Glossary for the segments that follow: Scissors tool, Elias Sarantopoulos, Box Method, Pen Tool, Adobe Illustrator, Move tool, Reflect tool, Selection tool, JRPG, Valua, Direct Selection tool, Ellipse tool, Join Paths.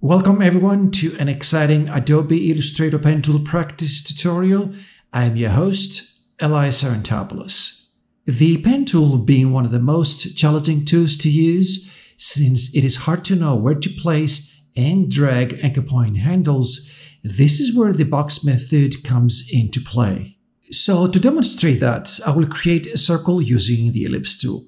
Welcome everyone to an exciting Adobe Illustrator Pen Tool practice tutorial. I am your host, Elias Sarantopoulos. The Pen Tool being one of the most challenging tools to use, since it is hard to know where to place and drag anchor point handles, this is where the Box Method comes into play. So to demonstrate that, I will create a circle using the Ellipse tool.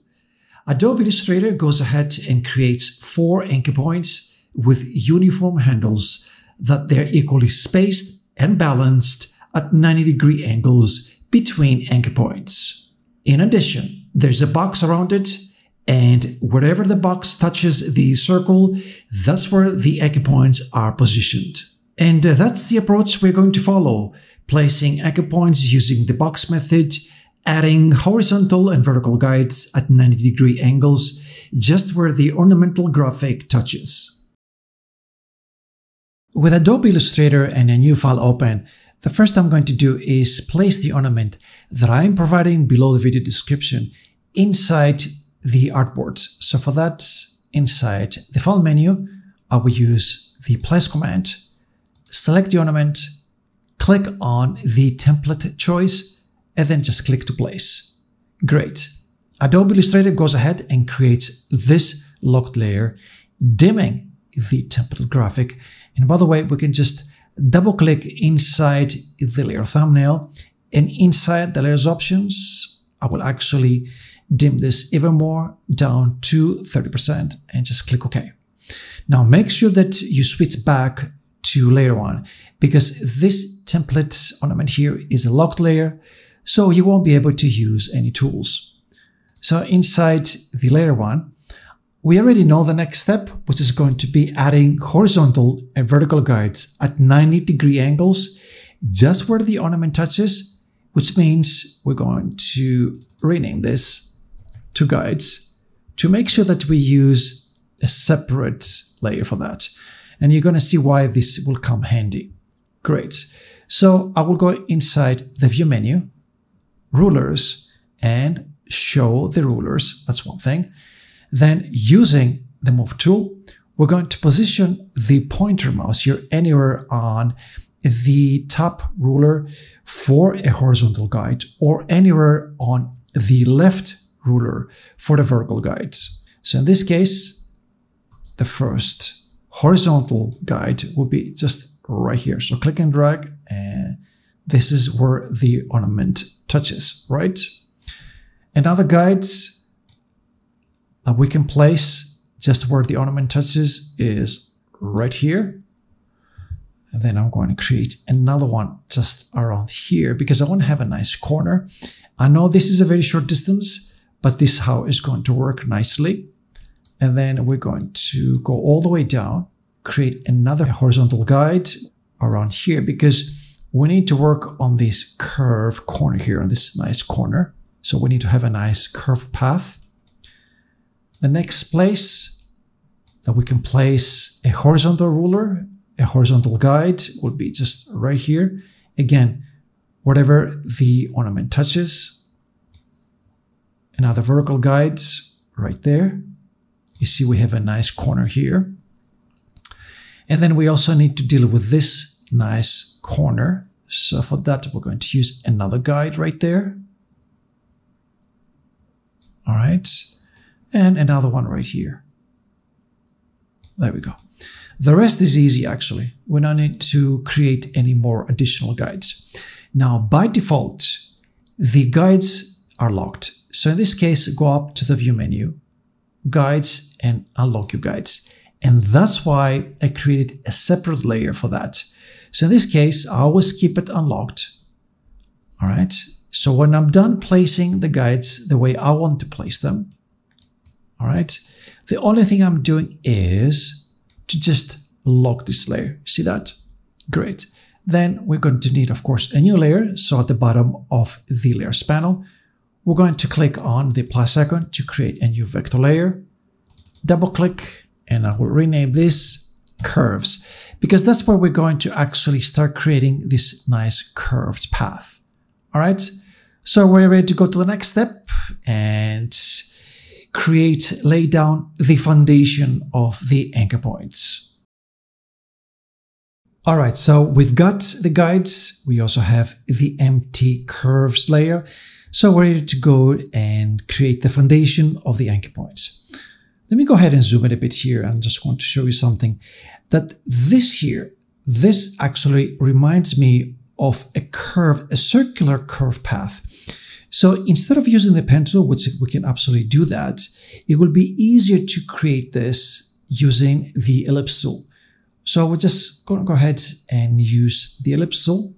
Adobe Illustrator goes ahead and creates 4 anchor points with uniform handles that they're equally spaced and balanced at 90-degree angles between anchor points. In addition, there's a box around it, and wherever the box touches the circle, that's where the anchor points are positioned. And that's the approach we're going to follow, placing anchor points using the box method, adding horizontal and vertical guides at 90-degree angles just where the ornamental graphic touches. With Adobe Illustrator and a new file open, the first I'm going to do is place the ornament that I'm providing below the video description inside the artboard. So for that, inside the file menu, I will use the place command, select the ornament, click on the template choice, and then just click to place. Great. Adobe Illustrator goes ahead and creates this locked layer, dimming the template graphic. And by the way, we can just double click inside the layer thumbnail, and inside the layers options, I will actually dim this even more down to 30% and just click OK. Now make sure that you switch back to layer 1, because this template ornament here is a locked layer, so you won't be able to use any tools. So inside the layer 1, we already know the next step, which is going to be adding horizontal and vertical guides at 90-degree angles just where the ornament touches, which means we're going to rename this to guides to make sure that we use a separate layer for that. And you're going to see why this will come handy. Great. So I will go inside the view menu, rulers, and show the rulers. That's one thing. Then using the Move tool, we're going to position the pointer mouse here anywhere on the top ruler for a horizontal guide, or anywhere on the left ruler for the vertical guides. So in this case, the first horizontal guide will be just right here. So click and drag, and this is where the ornament touches, right? And other guides that we can place just where the ornament touches is right here. And then I'm going to create another one just around here because I want to have a nice corner. I know this is a very short distance, but this is how it's going to work nicely. And then we're going to go all the way down, create another horizontal guide around here because we need to work on this curved corner here, on this nice corner. So we need to have a nice curved path. The next place that we can place a horizontal ruler, a horizontal guide, would be just right here. Again, whatever the ornament touches. Another vertical guide right there. You see we have a nice corner here. And then we also need to deal with this nice corner. So for that, we're going to use another guide right there. All right. And another one right here. There we go. The rest is easy, actually. We don't need to create any more additional guides. Now, by default, the guides are locked. So in this case, go up to the view menu, guides, and unlock your guides. And that's why I created a separate layer for that. So in this case, I always keep it unlocked. All right. So when I'm done placing the guides the way I want to place them, all right, the only thing I'm doing is to just lock this layer. See that? Great. Then we're going to need, of course, a new layer. So at the bottom of the layers panel, we're going to click on the plus icon to create a new vector layer. Double click, and I will rename this curves, because that's where we're going to actually start creating this nice curved path. All right. So we're ready to go to the next step and lay down the foundation of the anchor points. Alright, so we've got the guides. We also have the empty curves layer. So we're ready to go and create the foundation of the anchor points. Let me go ahead and zoom in a bit here, and just want to show you something. That this here, this actually reminds me of a curve, a circular curve path. So instead of using the pen tool, which we can absolutely do that, it will be easier to create this using the ellipse tool. So we're just going to go ahead and use the ellipse tool.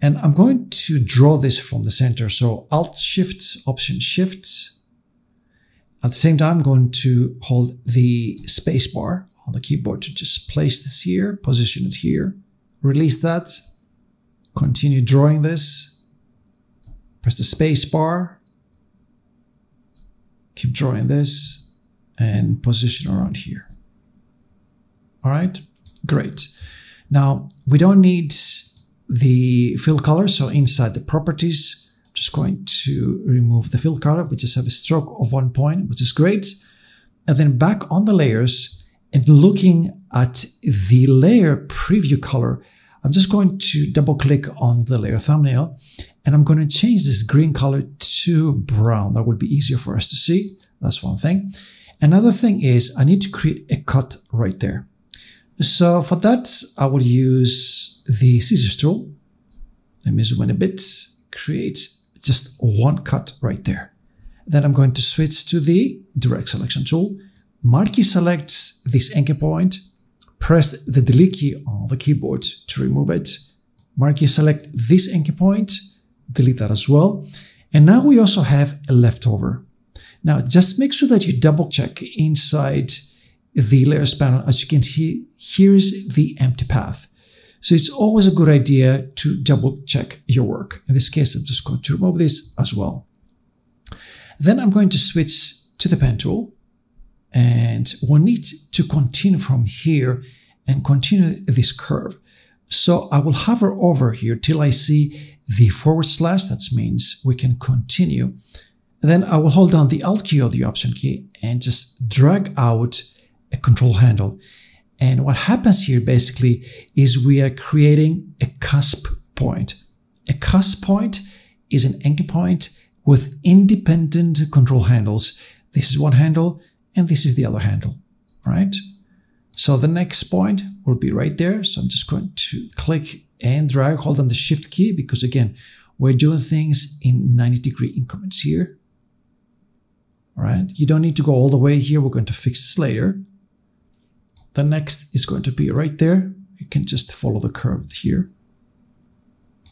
And I'm going to draw this from the center. So Alt-Shift, Option-Shift. At the same time, I'm going to hold the space bar on the keyboard to just place this here, position it here, release that, continue drawing this, press the space bar, keep drawing this, and position around here. All right, great. Now, we don't need the fill color, so inside the properties, just going to remove the fill color. We just have a stroke of 1 point, which is great. And then back on the layers and looking at the layer preview color, I'm just going to double click on the layer thumbnail, and I'm going to change this green color to brown. That would be easier for us to see. That's one thing. Another thing is I need to create a cut right there. So for that, I would use the Scissors tool. Let me zoom in a bit. Create just one cut right there. Then I'm going to switch to the Direct Selection tool. Marquee selects this anchor point. Press the delete key on the keyboard to remove it. Marquee select this anchor point. Delete that as well. And now we also have a leftover. Now just make sure that you double check inside the layers panel. As you can see, here's the empty path. So it's always a good idea to double check your work. In this case, I'm just going to remove this as well. Then I'm going to switch to the pen tool, and we'll need to continue from here and continue this curve. So I will hover over here till I see the /, that means we can continue. And then I will hold down the Alt key or the Option key and just drag out a control handle. And what happens here basically is we are creating a cusp point. A cusp point is an anchor point with independent control handles. This is one handle and this is the other handle, right? So the next point will be right there. So I'm just going to click and drag, hold on the Shift key, because again, we're doing things in 90-degree increments here. All right, you don't need to go all the way here. We're going to fix this later. The next is going to be right there. You can just follow the curve here.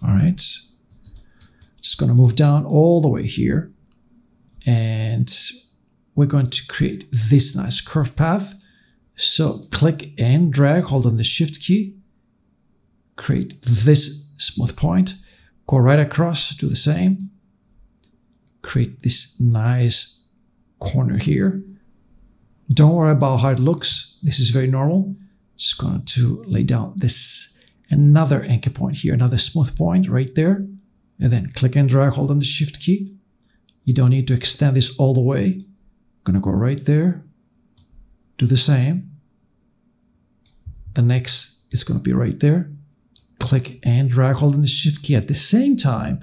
All right. Just going to move down all the way here. And we're going to create this nice curve path. So click and drag, hold on the Shift key. Create this smooth point. Go right across, do the same. Create this nice corner here. Don't worry about how it looks. This is very normal. Just going to lay down this another anchor point here, another smooth point right there. And then click and drag, hold on the Shift key. You don't need to extend this all the way. I'm going to go right there. Do the same. The next is going to be right there. Click and drag, hold on the Shift key. At the same time,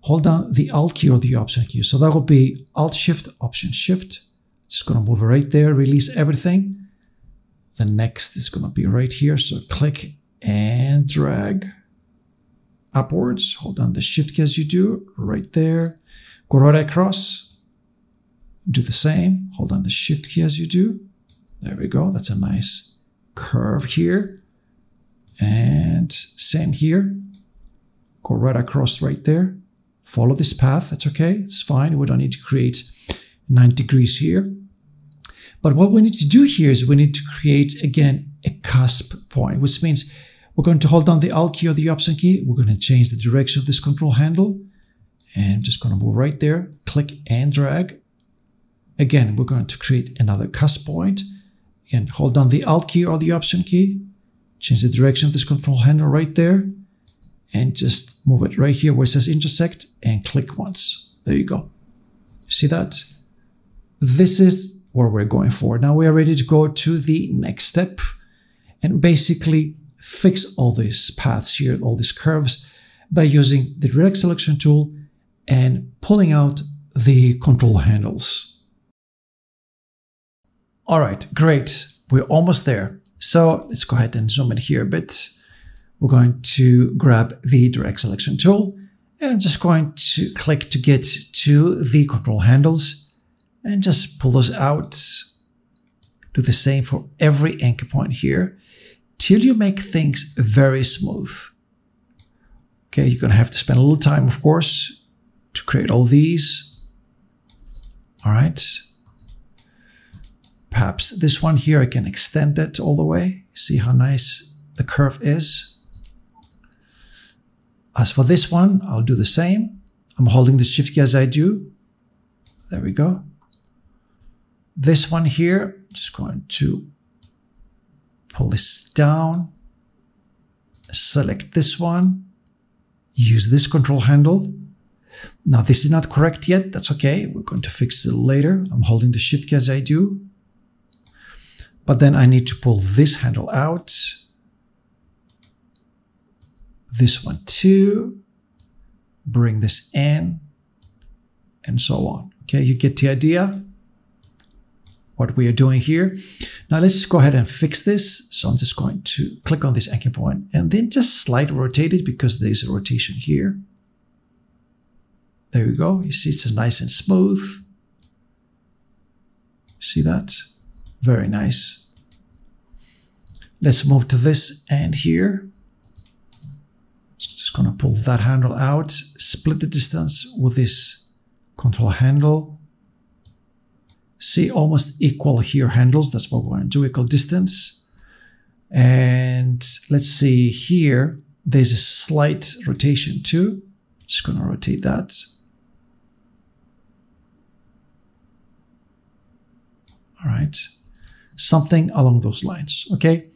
hold down the Alt key or the Option key. So that will be Alt-Shift, Option-Shift. Just going to move right there, release everything. The next is going to be right here. So click and drag upwards. Hold down the Shift key as you do right there. Go right across. Do the same. Hold down the Shift key as you do. There we go. That's a nice curve here. And same here. Go right across right there. Follow this path. That's okay. It's fine. We don't need to create 9 degrees here. But what we need to do here is we need to create, again, a cusp point, which means we're going to hold down the Alt key or the Option key. We're going to change the direction of this control handle. And I'm just going to move right there, click and drag. Again, we're going to create another cusp point. Again, hold down the Alt key or the Option key. Change the direction of this control handle right there. And just move it right here where it says intersect and click once. There you go. See that? This is where we're going for. Now we are ready to go to the next step. And basically fix all these paths here, all these curves, by using the Direct Selection tool and pulling out the control handles. All right, great. We're almost there. So let's go ahead and zoom in here a bit. We're going to grab the Direct Selection tool, and I'm just going to click to get to the control handles and just pull those out. Do the same for every anchor point here till you make things very smooth. Okay, you're going to have to spend a little time, of course, to create all these. All right. Perhaps this one here, I can extend it all the way. See how nice the curve is. As for this one, I'll do the same. I'm holding the shift key as I do. There we go. This one here, I'm just going to pull this down. Select this one. Use this control handle. Now, this is not correct yet. That's okay. We're going to fix it later. I'm holding the shift key as I do. But then I need to pull this handle out. This one too. Bring this in. And so on. Okay, you get the idea what we are doing here. Now let's go ahead and fix this. So I'm just going to click on this anchor point and then just slightly rotate it because there's a rotation here. There we go. You see it's nice and smooth. See that? Very nice. Let's move to this end here. Just going to pull that handle out, split the distance with this control handle. See, almost equal here handles. That's what we're going to do, equal distance. And let's see here, there's a slight rotation too. Just going to rotate that. All right. Something along those lines, okay?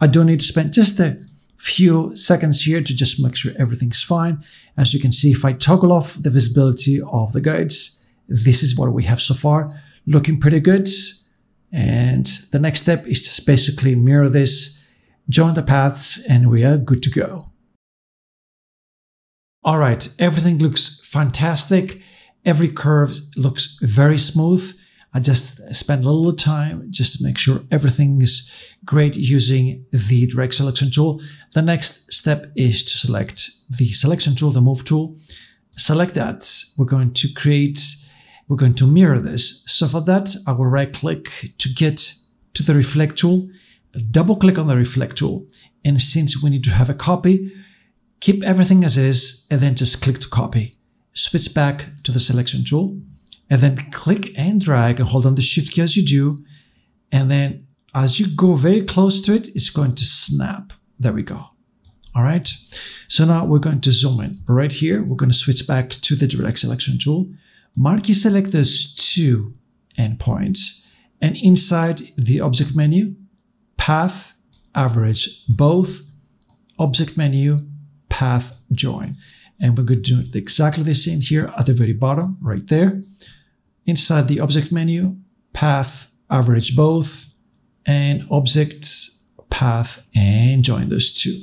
I do need to spend just a few seconds here to just make sure everything's fine. As you can see, if I toggle off the visibility of the guides, this is what we have so far. Looking pretty good. And the next step is just basically mirror this, join the paths, and we are good to go. All right, everything looks fantastic. Every curve looks very smooth. I just spend a little time just to make sure everything is great using the Direct Selection tool. The next step is to select the Selection tool, the Move tool. Select that. We're going to mirror this. So for that, I will right click to get to the Reflect tool. Double click on the Reflect tool. And since we need to have a copy, keep everything as is and then just click to copy. Switch back to the Selection tool. And then click and drag and hold on the shift key as you do. And then as you go very close to it, it's going to snap. There we go. All right. So now we're going to zoom in right here. We're going to switch back to the Direct Selection tool. Marquee select those two endpoints. And inside the object menu, path, average, both, object menu, path, join. And we're going to do exactly the same here at the very bottom, right there. Inside the object menu, path, average both, and object, path, and join those two.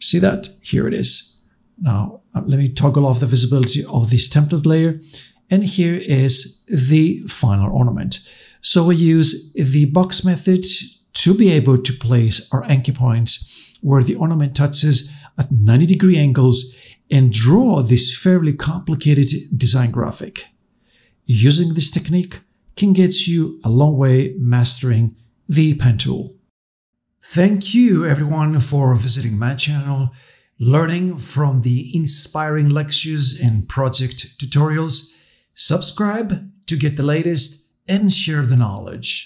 See that? Here it is. Now, let me toggle off the visibility of this template layer. And here is the final ornament. So we use the box method to be able to place our anchor points where the ornament touches at 90-degree angles and draw this fairly complicated design graphic. Using this technique can get you a long way mastering the Pen Tool. Thank you everyone for visiting my channel, learning from the inspiring lectures and project tutorials. Subscribe to get the latest and share the knowledge.